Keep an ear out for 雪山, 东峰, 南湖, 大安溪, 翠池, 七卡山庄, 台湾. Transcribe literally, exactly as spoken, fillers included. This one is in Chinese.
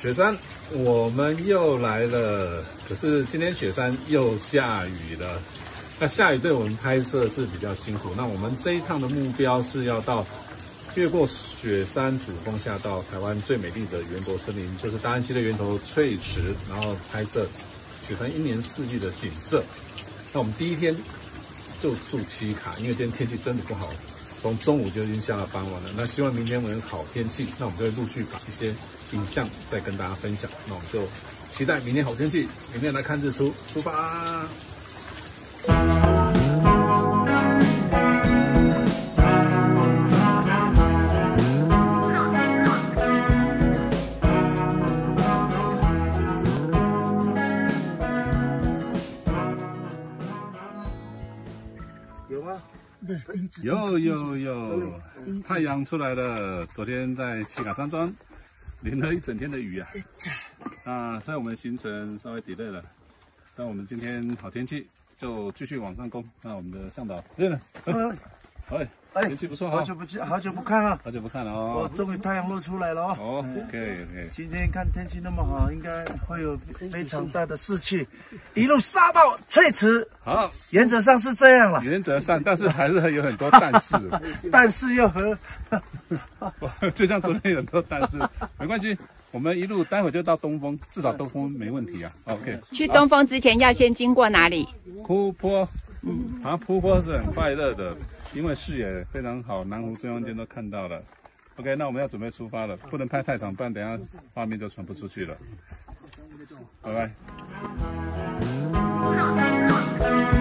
雪山，我们又来了。可是今天雪山又下雨了，那下雨对我们拍摄是比较辛苦。那我们这一趟的目标是要到越过雪山主峰下到台湾最美丽的园博森林，就是大安溪的源头翠池，然后拍摄雪山一年四季的景色。那我们第一天就住七卡，因为今天天气真的不好。 从中午就已经下了傍晚了，那希望明天会有好天气，那我们就会陆续把一些影像再跟大家分享。那我们就期待明天好天气，明天来看日出，出发！有吗？ 有有有，太阳出来了。昨天在七卡山庄淋了一整天的雨啊，啊，所以我们行程稍微 delay 了。那我们今天好天气，就继续往上攻。那我们的向导对了，哎哎，天气不错，好久不见，好久不看了，好久不看了哦。我终于太阳露出来了哦。OK OK。今天看天气那么好，应该会有非常大的士气，一路杀到翠池。好。 原则上是这样了，原则上，但是还是有很多但是，但是又和，就像昨天有很多但是，没关系，我们一路待会就到东峰，至少东峰没问题啊。OK， 去东峰之前要先经过哪里？瀑泊，嗯，啊，瀑泊是很快乐的，因为视野非常好，南湖中央间都看到了。OK， 那我们要准备出发了，不能拍太长，不然等一下画面就传不出去了。拜拜。